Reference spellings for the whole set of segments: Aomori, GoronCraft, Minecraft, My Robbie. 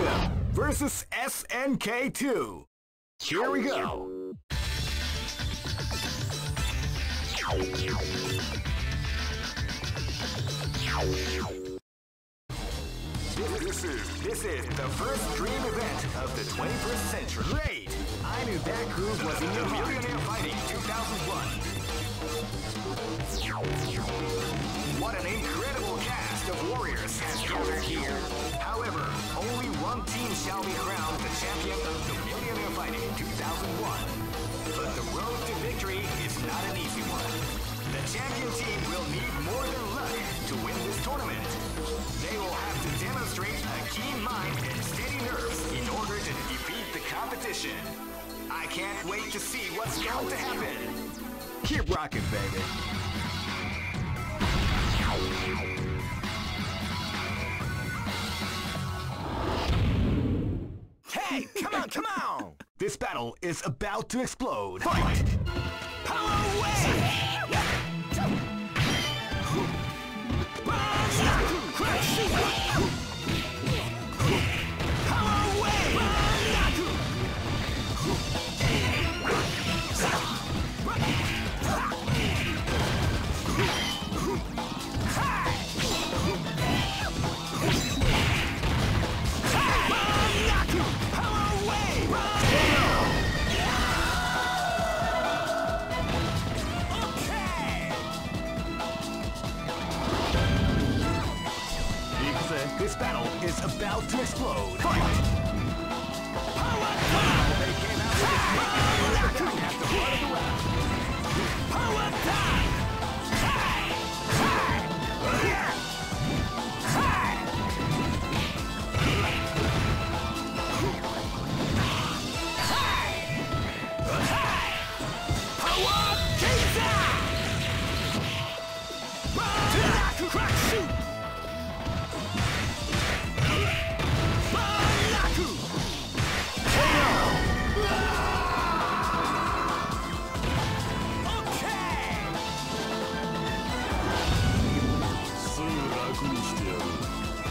CAPCOM vs. SNK 2. Here we go. This is the first dream event of the 21st century. Great! I knew that groove was in your heart. Millionaire Fighting 2001. What an incredible cast of warriors has gathered here. However, only one team shall be crowned the champion of the Millionaire Fighting 2001. But the road to victory is not an easy one. The champion team will need more than luck to win this tournament. They will have to demonstrate a keen mind and steady nerves in order to defeat the competition. I can't wait to see what's going to happen. Keep rocking, baby. Hey, come on, come on! This battle is about to explode. Fight! Power away! This battle is about to explode. Fight! Power! They came out with a smoke attack at the front of the round. Power time! Hi! Hi! Hi! Hi! Hi! Power! Kaiser! Crack! Shoot!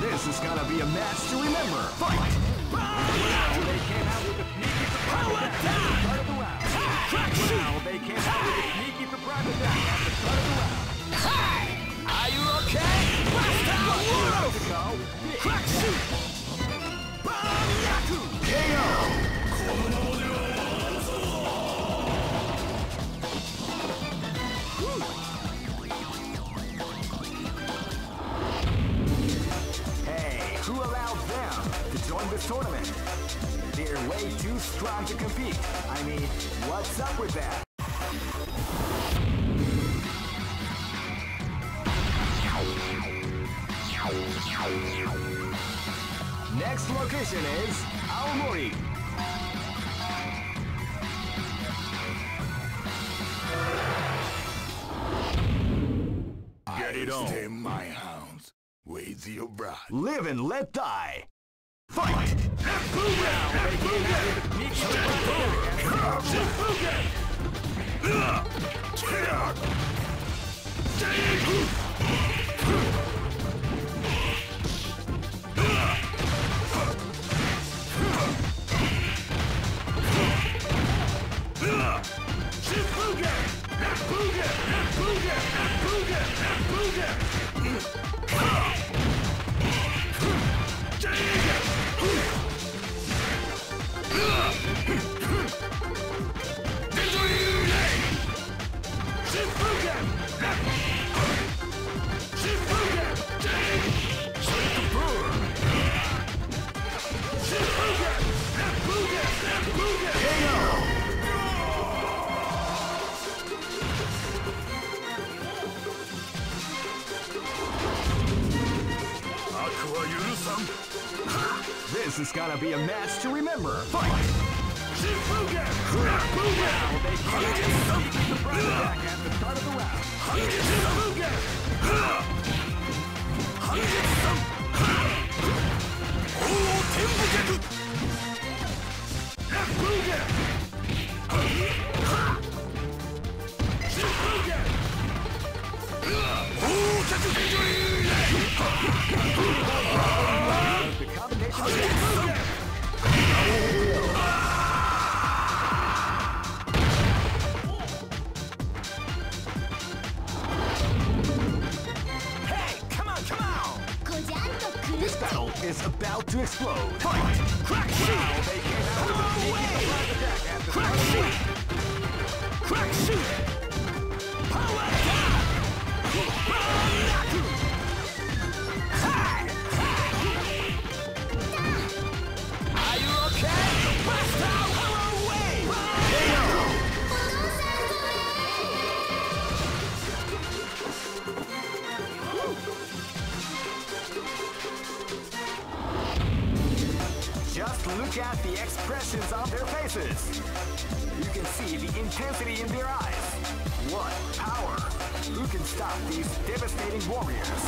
This is gonna be a match to remember. Fight! They came out with a sneaky surprise attack at the start of the round. Wow, they came out with a sneaky surprise attack at the start of the round. Hi! Are you okay? Crack shoot! Bomb-yaku! KO! Who allowed them to join this tournament? They're way too strong to compete. I mean, what's up with that? Next location is Aomori. Get it on. Stay my hounds. Ways your bride. Live and let die. Fight! This is gonna be a match to remember. Fight! The combination of to explode. Fight! Crack shoot! No way! Crack shoot! Crack shoot! Power down! Baranaku! Hi! Are you okay? Blast out! No way! Just look at the expressions on their faces. You can see the intensity in their eyes. What power! Who can stop these devastating warriors?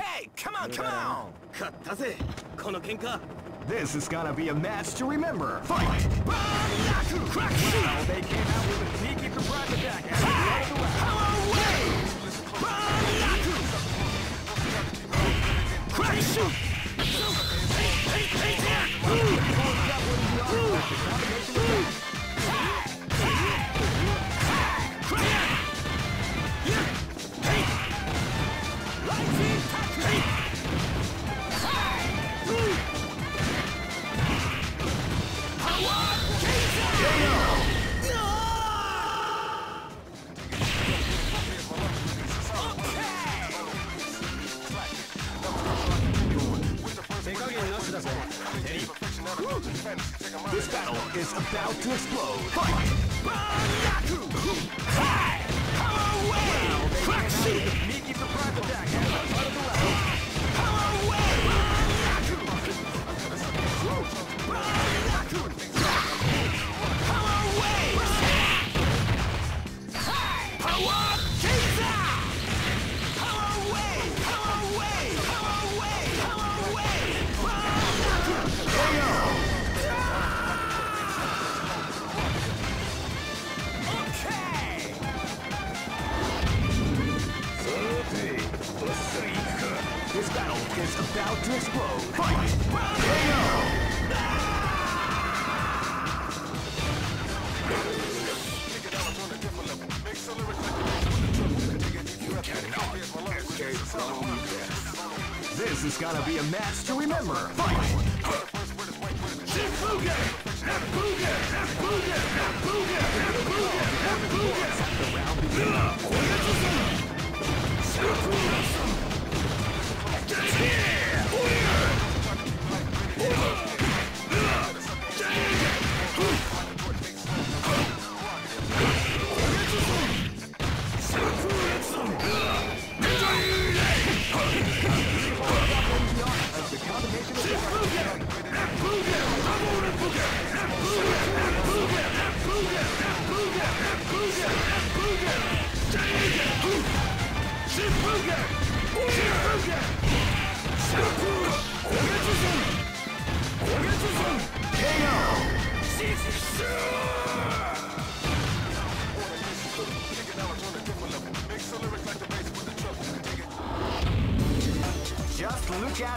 Hey, come on, come on! This is gonna be a match to remember. Fight! Crack shoot! Wow, they came out with a sneaky surprise attack. Crack shoot! This battle is about to explode. Fight! Hi! Power wave! Crack shoot! Sneaky surprise attack! Power wave! Power wave! Power! This battle is about to explode. Fight! This is gonna be a match to remember. Fight! Just look at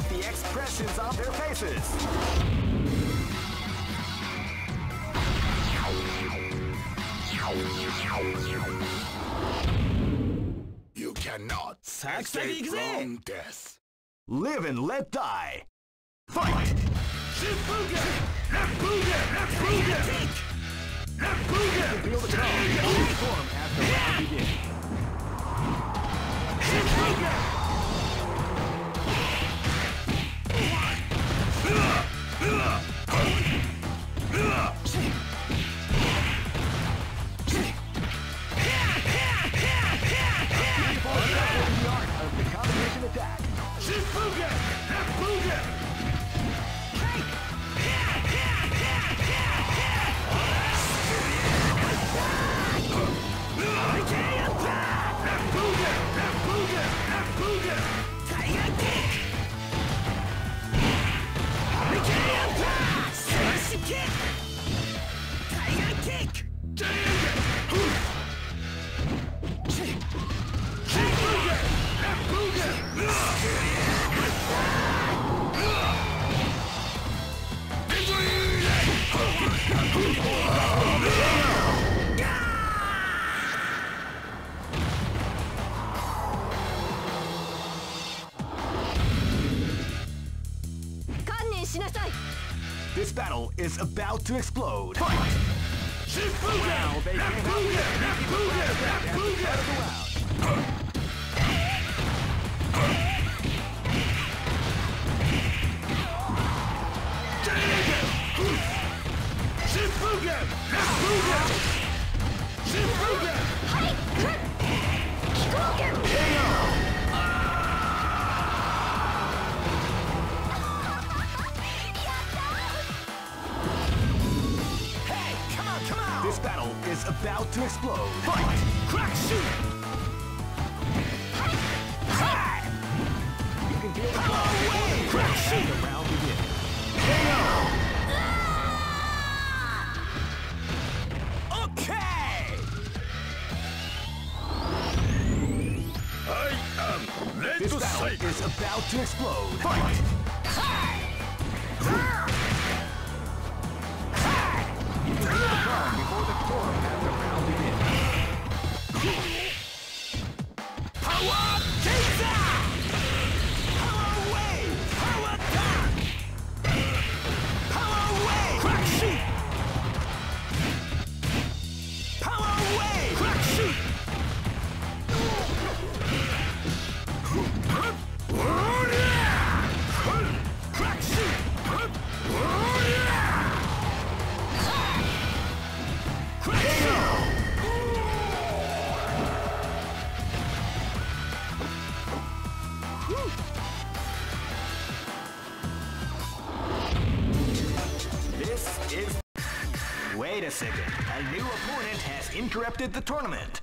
the expressions on their faces. You cannot succeed from this. Live and let die. Fight! This battle is about to explode. Fight! Wow, they can't help it. This battle is about to explode. Fight! Crack! Shoot! You can deal with it. Crack! Shoot! The round begins. KO! Okay! I am ready to fight. This battle is about to explode. Fight! Before the storm and the round begins. Power Taser! Power Wave! Power Attack! Power Wave! Crack Shoot! Power Wave! Crack Shoot! Crack Shoot! Wait a second, a new opponent has interrupted the tournament.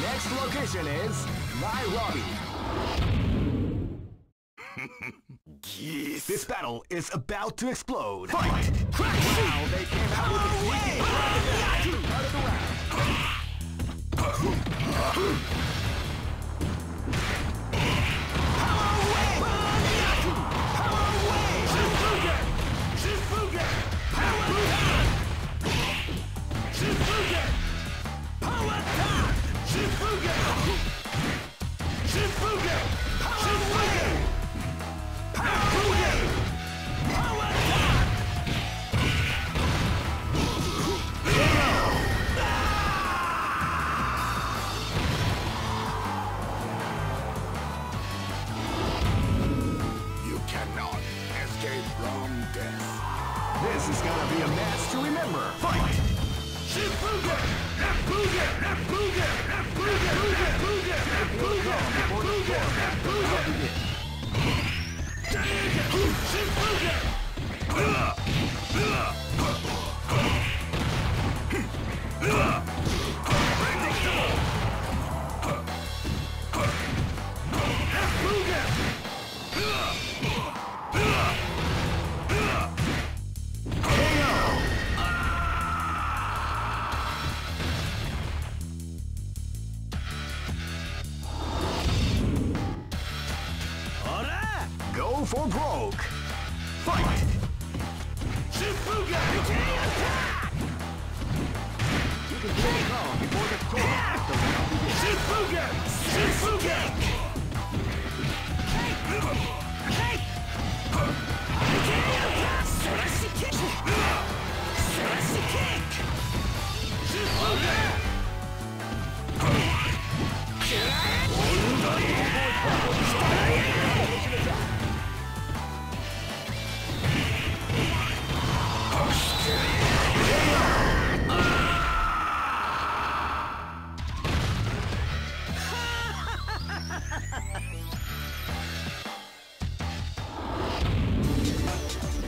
Next location is My Robbie. This battle is about to explode. Fight! Crack! Wow, they came out with a sneaky part of the round. This is gonna be a match to remember. Fight! Shifuga! Nabuga! Nabuga! Nabuga! Nabuga! Nabuga! Nabuga! Nabuga! Shifuga! Blah! Blah! Blah! Predictable! Nabuga! Blah! For broke. Fight! Shifuga! Attack! You can get it on before the corner. Shifuga! Shifuga! Hey! Sorashi kick! Sorashi kick! Shifuga! Kira!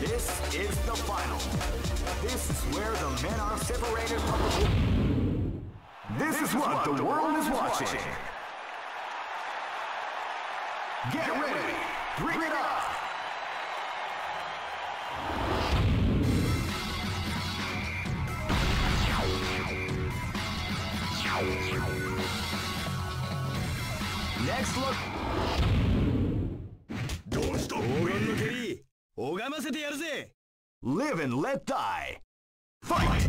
This is the final. This is where the men are separated from the world. This is what the world is watching. Get ready. Bring it up. Next look. Live and let die. Fight!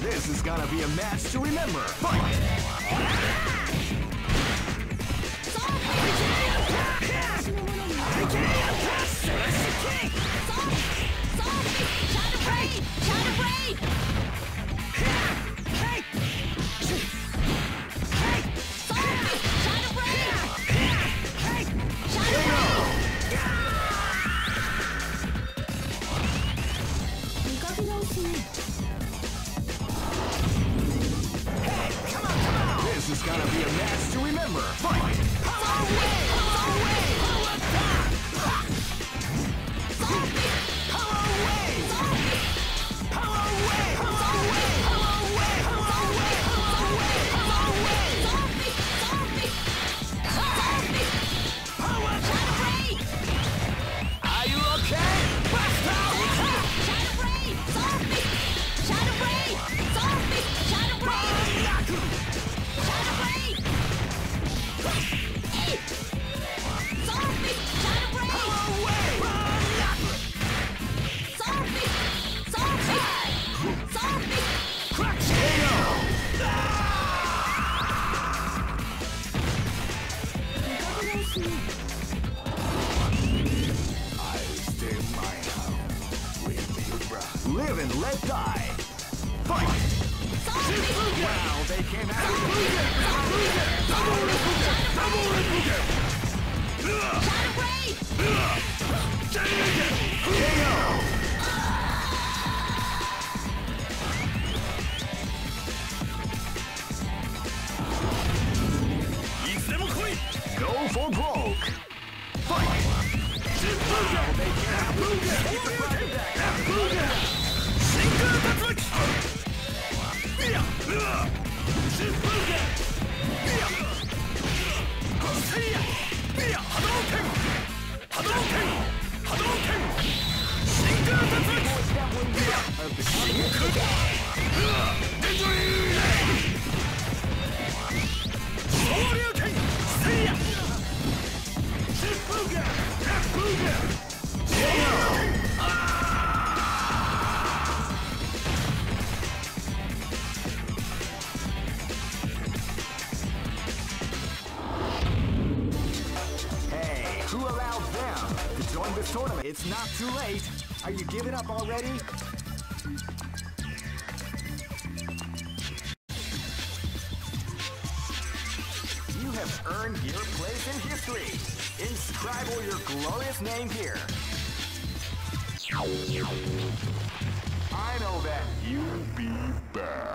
This is gonna be a match to remember. This is gonna be a match to remember. Fight! Live and let die. Fight! Wow, they came out of the go for broke. Fight! Wow, they came out of the 10分間 Tournament. It's not too late. Are you giving up already? You have earned your place in history. Inscribe all your glorious name here. I know that you'll be back.